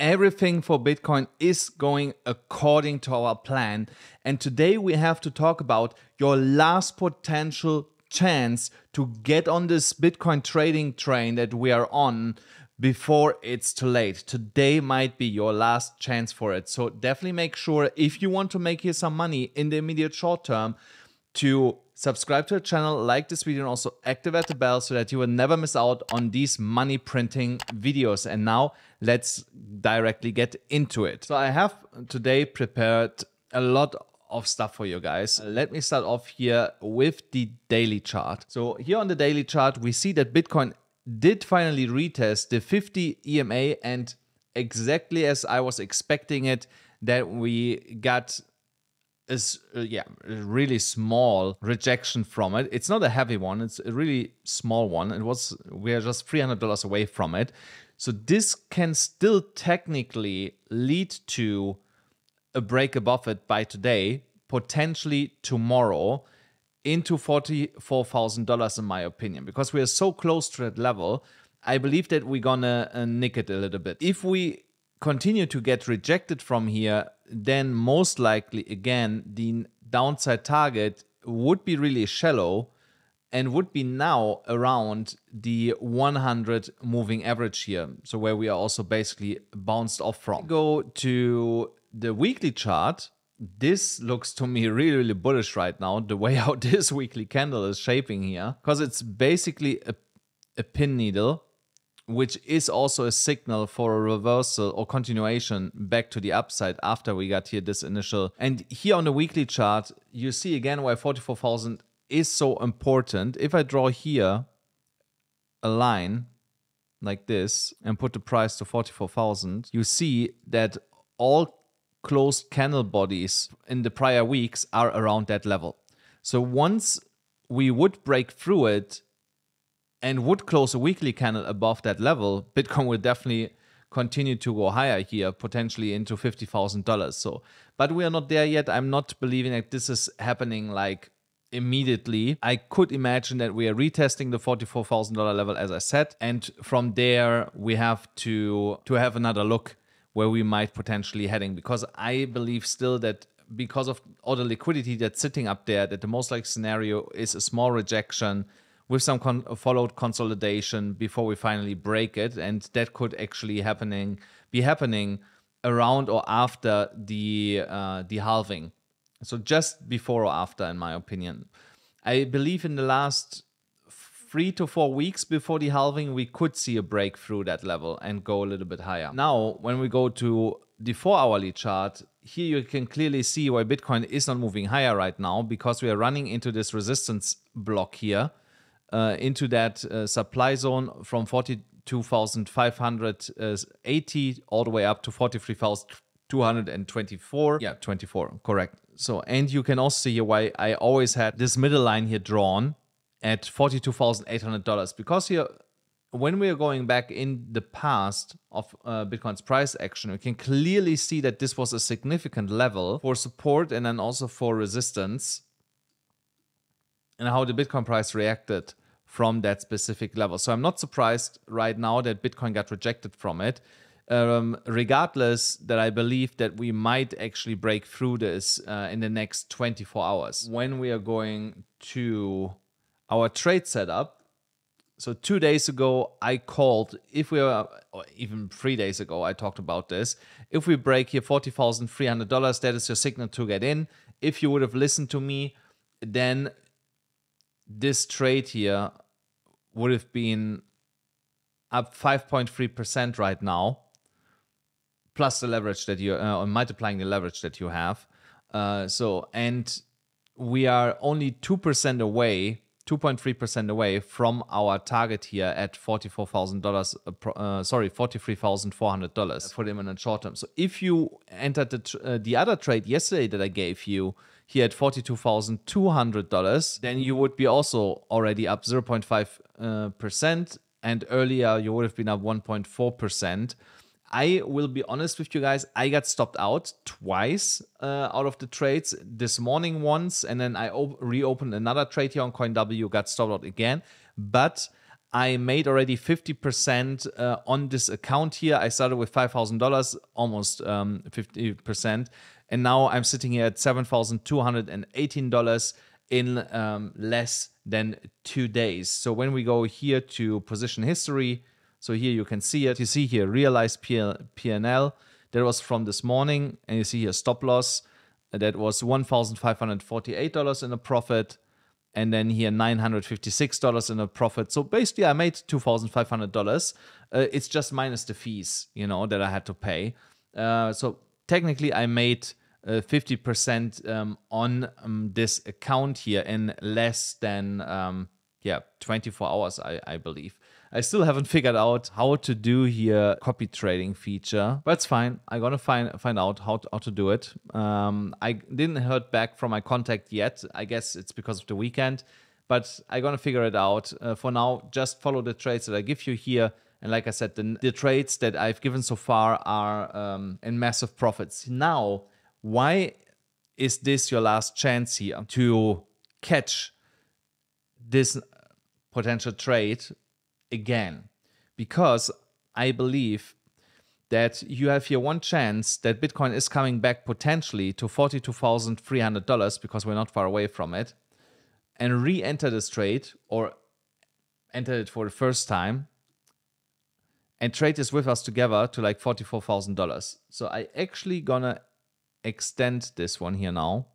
Everything for Bitcoin is going according to our plan. And today we have to talk about your last potential chance to get on this Bitcoin trading train that we are on before it's too late. Today might be your last chance for it. So definitely make sure, if you want to make here some money in the immediate short term, to subscribe to the channel, like this video, and also activate the bell so that you will never miss out on these money printing videos. And now let's directly get into it. So I have today prepared a lot of stuff for you guys. Let me start off here with the daily chart. So here on the daily chart, we see that Bitcoin did finally retest the 50 EMA, and exactly as I was expecting it, that we got a really small rejection from it. It's not a heavy one, it's a really small one. It was, we are just $300 away from it. So this can still technically lead to a break above it by today, potentially tomorrow, into $44,000 in my opinion, because we are so close to that level. I believe that we're gonna nick it a little bit. If we continue to get rejected from here, then most likely, again, the downside target would be really shallow and would be now around the 100 moving average here. So where we are also basically bounced off from. Go to the weekly chart. This looks to me really, really bullish right now, the way how this weekly candle is shaping here, because it's basically a pin needle, which is also a signal for a reversal or continuation back to the upside after we got here this initial. And here on the weekly chart, you see again why 44,000 is so important. If I draw here a line like this and put the price to 44,000, you see that all closed candle bodies in the prior weeks are around that level. So once we would break through it and would close a weekly candle above that level, Bitcoin will definitely continue to go higher here, potentially into $50,000. So, but we are not there yet. I'm not believing that this is happening like immediately. I could imagine that we are retesting the $44,000 level, as I said. And from there, we have to have another look where we might potentially heading, because I believe still that because of all the liquidity that's sitting up there, that the most likely scenario is a small rejection with some followed consolidation before we finally break it. And that could actually be happening around or after the halving. So just before or after, in my opinion. I believe in the last 3 to 4 weeks before the halving, we could see a break through that level and go a little bit higher. Now, when we go to the 4-hourly chart, here you can clearly see why Bitcoin is not moving higher right now, because we are running into this resistance block here. Into that supply zone from 42,580 all the way up to 43,224. Yeah, 24, correct. So, and you can also see here why I always had this middle line here drawn at $42,800, because here, when we are going back in the past of Bitcoin's price action, we can clearly see that this was a significant level for support and then also for resistance, and how the Bitcoin price reacted from that specific level. So I'm not surprised right now that Bitcoin got rejected from it, regardless that I believe that we might actually break through this in the next 24 hours. When we are going to our trade setup, so 2 days ago, I called, if we are, or even 3 days ago, I talked about this. If we break here $40,300, that is your signal to get in. If you would have listened to me, then this trade here would have been up 5.3% right now, plus the leverage that you or multiplying the leverage that you have. So, and we are only 2% away, 2.3% away from our target here at $44,000. Sorry, $43,400 for the imminent short term. So, if you entered the other trade yesterday that I gave you, here at $42,200, then you would be also already up 0.5%, and earlier you would have been up 1.4%. I will be honest with you guys, I got stopped out twice out of the trades. This morning once, and then I reopened another trade here on CoinW, got stopped out again. But I made already 50% on this account here. I started with $5,000, almost 50%. And now I'm sitting here at $7,218 in less than 2 days. So when we go here to position history, so here you can see it. You see here realized P&L. That was from this morning. And you see here stop loss. That was $1,548 in a profit. And then here $956 in a profit. So basically I made $2,500. It's just minus the fees, you know, that I had to pay. So technically I made 50% on this account here in less than 24 hours, I believe. I still haven't figured out how to do here copy trading feature, but it's fine. I'm gonna find out how to do it. I didn't hear back from my contact yet. I guess it's because of the weekend, but I'm gonna figure it out. For now, just follow the trades that I give you here. And like I said, the trades that I've given so far are in massive profits. Now, why is this your last chance here to catch this potential trade? Again, because I believe that you have here one chance that Bitcoin is coming back potentially to $42,300 because we're not far away from it, and re-enter this trade or enter it for the first time and trade this with us together to like $44,000. So I actually gonna extend this one here now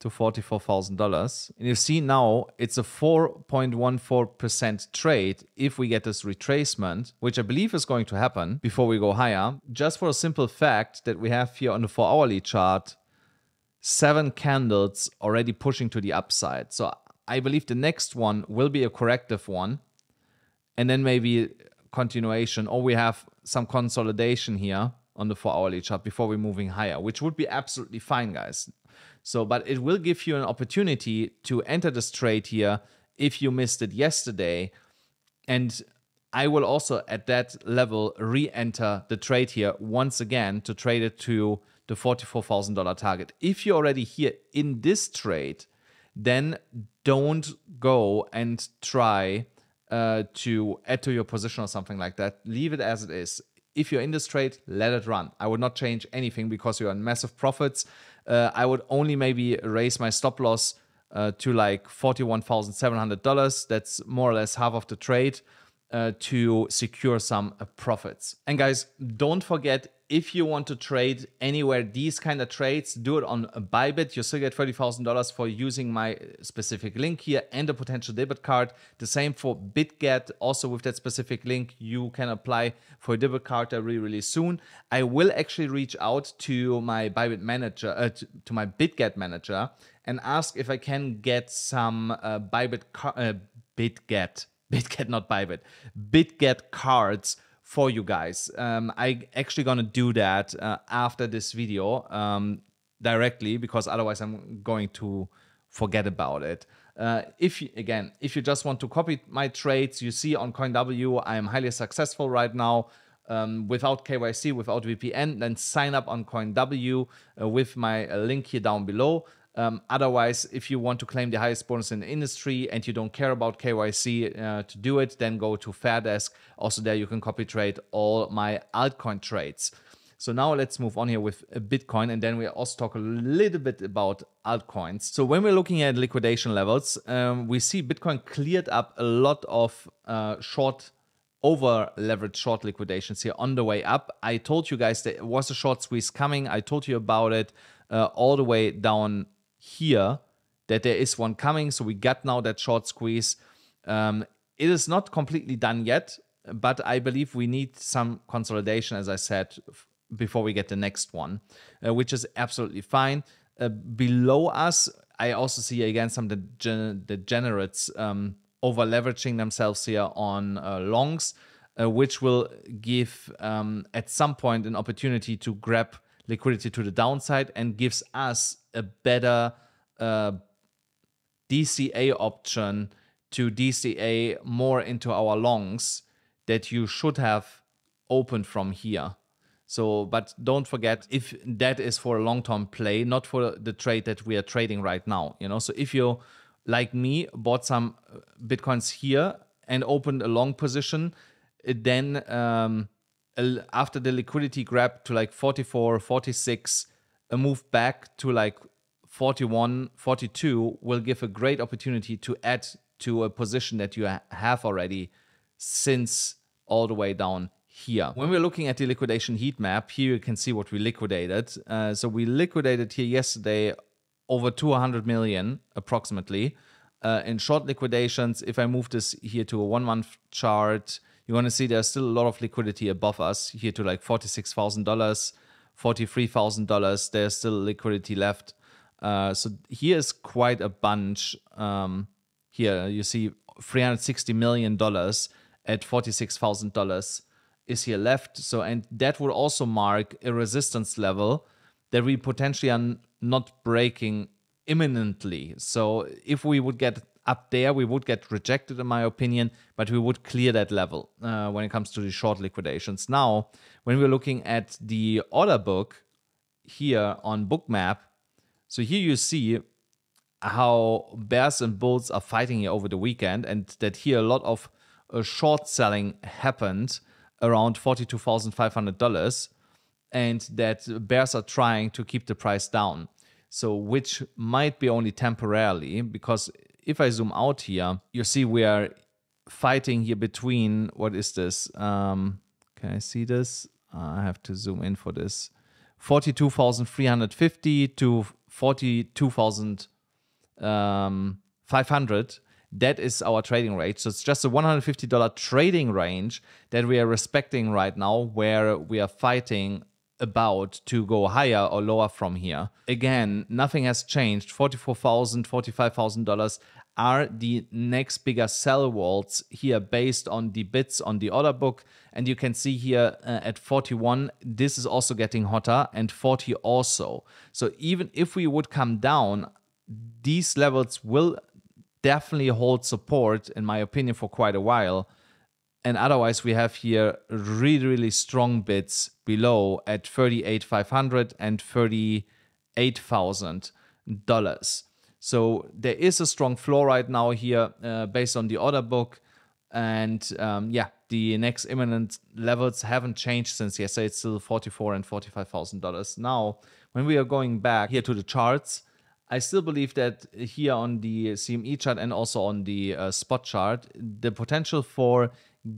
to $44,000. And you see now it's a 4.14% trade if we get this retracement, which I believe is going to happen before we go higher, just for a simple fact that we have here on the 4-hourly chart, 7 candles already pushing to the upside. So I believe the next one will be a corrective one and then maybe continuation, or we have some consolidation here on the 4-hourly chart before we're moving higher, which would be absolutely fine, guys. So, but it will give you an opportunity to enter this trade here if you missed it yesterday. And I will also at that level re-enter the trade here once again to trade it to the $44,000 target. If you're already here in this trade, then don't go and try to add to your position or something like that. Leave it as it is. If you're in this trade, let it run. I would not change anything because you're in massive profits. I would only maybe raise my stop loss to like $41,700. That's more or less half of the trade to secure some profits. And guys, don't forget, if you want to trade anywhere these kind of trades, do it on Bybit. You still get $30,000 for using my specific link here and a potential debit card. The same for BitGet. Also with that specific link, you can apply for a debit card really, really soon. I will actually reach out to my Bybit manager, to my BitGet manager, and ask if I can get some BitGet cards for you guys. I actually gonna do that after this video directly, because otherwise I'm going to forget about it. If you just want to copy my trades, you see on CoinW, I am highly successful right now without KYC, without VPN, then sign up on CoinW with my link here down below. Otherwise, if you want to claim the highest bonus in the industry and you don't care about KYC to do it, then go to Fairdesk. Also there you can copy trade all my altcoin trades. So now let's move on here with Bitcoin, and then we also talk a little bit about altcoins. So when we're looking at liquidation levels, we see Bitcoin cleared up a lot of over leveraged short liquidations here on the way up. I told you guys there was a short squeeze coming. I told you about it all the way down here that there is one coming. So we got now that short squeeze. It is not completely done yet, but I believe we need some consolidation, as I said, before we get the next one, which is absolutely fine. Below us, I also see again some degenerates over leveraging themselves here on longs, which will give at some point an opportunity to grab liquidity to the downside and gives us a better DCA option to DCA more into our longs that you should have opened from here. So, but don't forget, if that is for a long-term play, not for the trade that we are trading right now, you know. So if you, like me, bought some Bitcoins here and opened a long position, it then after the liquidity grab to like 44, 46, a move back to like 41, 42 will give a great opportunity to add to a position that you have already since all the way down here. When we're looking at the liquidation heat map, here you can see what we liquidated. So we liquidated here yesterday over 200 million approximately in short liquidations. If I move this here to a 1 month chart, you're going to see there's still a lot of liquidity above us here to like $46,000, $43,000. There's still liquidity left. So here is quite a bunch. Here you see $360 million at $46,000 is here left. So, and that would also mark a resistance level that we potentially are not breaking imminently. So if we would get up there, we would get rejected in my opinion, but we would clear that level when it comes to the short liquidations. Now, when we're looking at the order book here on Bookmap, so here you see how bears and bulls are fighting here over the weekend, and that here a lot of short selling happened around $42,500, and that bears are trying to keep the price down. So which might be only temporarily, because if I zoom out here, you see we are fighting here between, what is this? Can I see this? I have to zoom in for this. 42,350 to 42,500. That is our trading range. So it's just a $150 trading range that we are respecting right now, where we are fighting about to go higher or lower from here. Again, nothing has changed. $44,000, $45,000 are the next bigger sell walls here based on the bids on the order book. And you can see here at 41, this is also getting hotter, and 40 also. So even if we would come down, these levels will definitely hold support, in my opinion, for quite a while. And otherwise, we have here really, really strong bids below at $38,500 and $38,000. So there is a strong floor right now here based on the order book. And yeah, the next imminent levels haven't changed since yesterday. It's still $44,000 and $45,000. Now, when we are going back here to the charts, I still believe that here on the CME chart and also on the spot chart, the potential for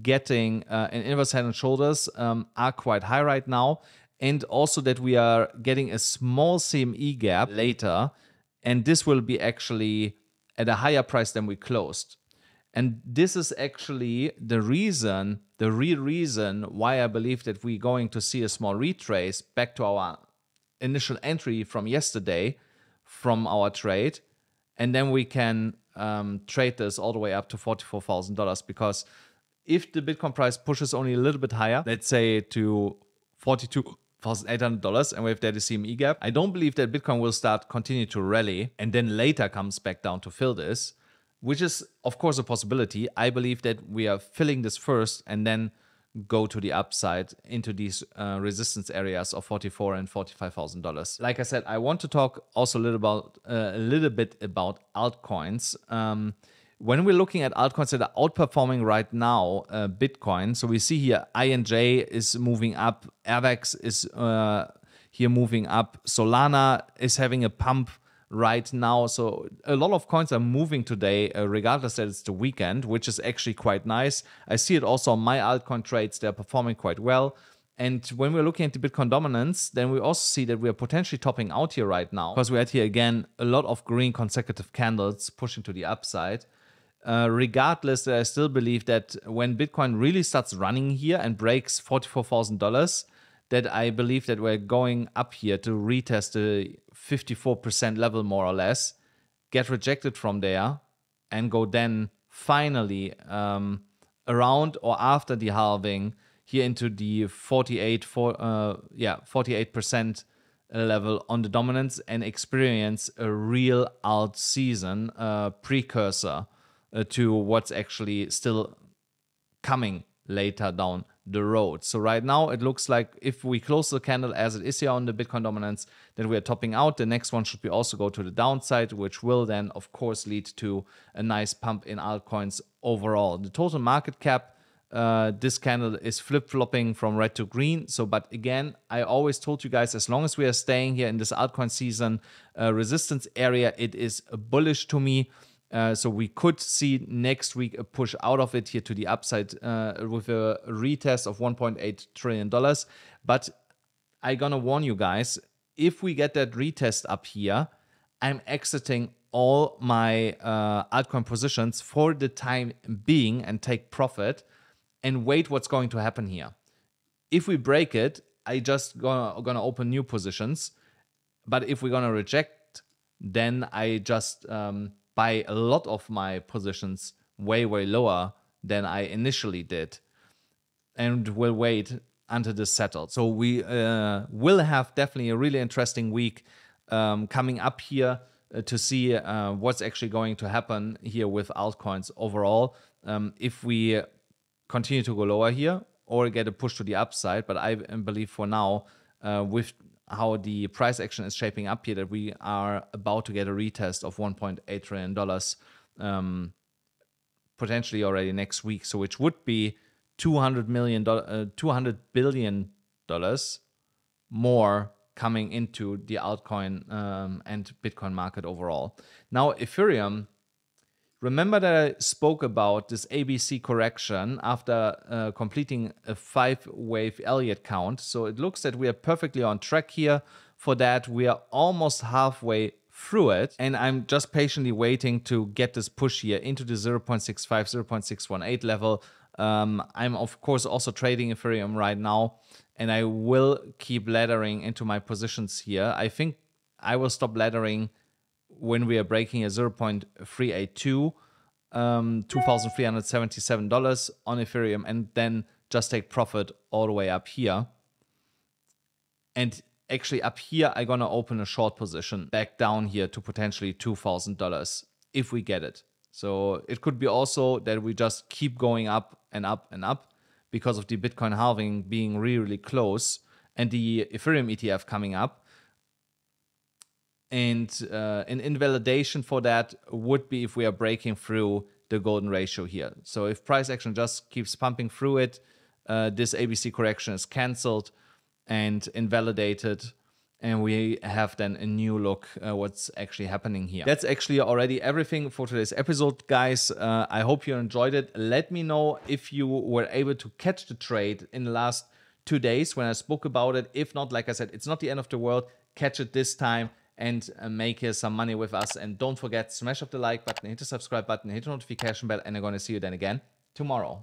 getting an inverse head and shoulders are quite high right now, and also that we are getting a small CME gap later, and this will be actually at a higher price than we closed. And this is actually the reason, the real reason why I believe that we're going to see a small retrace back to our initial entry from yesterday from our trade, and then we can trade this all the way up to $44,000, because if the Bitcoin price pushes only a little bit higher, let's say to $42,800, and we have there the CME gap, I don't believe that Bitcoin will continue to rally and then later comes back down to fill this, which is of course a possibility. I believe that we are filling this first and then go to the upside into these resistance areas of $44,000 and $45,000. Like I said, I want to talk also a little bit about altcoins. When we're looking at altcoins that are outperforming right now, Bitcoin, so we see here INJ is moving up, AVAX is here moving up, Solana is having a pump right now. So a lot of coins are moving today, regardless that it's the weekend, which is actually quite nice. I see it also on my altcoin trades, they're performing quite well. And when we're looking at the Bitcoin dominance, then we also see that we are potentially topping out here right now, because we had here again a lot of green consecutive candles pushing to the upside. Regardless, I still believe that when Bitcoin really starts running here and breaks $44,000, that I believe that we're going up here to retest the 54% level more or less, get rejected from there, and go then finally around or after the halving here into the 48% level on the dominance, and experience a real alt season precursor to what's actually still coming later down the road. So right now it looks like if we close the candle as it is here on the Bitcoin dominance, then we are topping out. The next one should be also go to the downside, which will then of course lead to a nice pump in altcoins overall. The total market cap, this candle is flip-flopping from red to green. So, but again, I always told you guys, as long as we are staying here in this altcoin season resistance area, it is bullish to me. So we could see next week a push out of it here to the upside with a retest of $1.8 trillion. But I'm gonna warn you guys, if we get that retest up here, I'm exiting all my altcoin positions for the time being and take profit and wait what's going to happen here. If we break it, I just gonna open new positions. But if we're gonna reject, then I just... buy a lot of my positions way lower than I initially did, and will wait until this settles. So we will have definitely a really interesting week coming up here to see what's actually going to happen here with altcoins overall, if we continue to go lower here or get a push to the upside. But I believe for now, with how the price action is shaping up here, that we are about to get a retest of $1.8 trillion potentially already next week. So which would be $200 billion more coming into the altcoin and Bitcoin market overall. Now, Ethereum, remember that I spoke about this ABC correction after completing a 5-wave Elliott count. So it looks that we are perfectly on track here for that. We are almost halfway through it. And I'm just patiently waiting to get this push here into the 0.65, 0.618 level. I'm, of course, also trading Ethereum right now. And I will keep laddering into my positions here. I think I will stop laddering when we are breaking a 0.382, $2,377 on Ethereum, and then just take profit all the way up here. And actually up here, I'm gonna open a short position back down here to potentially $2,000 if we get it. So it could be also that we just keep going up and up and up because of the Bitcoin halving being really close and the Ethereum ETF coming up. And an invalidation for that would be if we are breaking through the golden ratio here. So if price action just keeps pumping through it, this ABC correction is canceled and invalidated. And we have then a new look what's actually happening here. That's actually already everything for today's episode, guys. I hope you enjoyed it. Let me know if you were able to catch the trade in the last 2 days when I spoke about it. If not, like I said, it's not the end of the world. Catch it this time and make here some money with us. And don't forget, smash up the like button, hit the subscribe button, hit the notification bell, and I'm gonna see you then again tomorrow.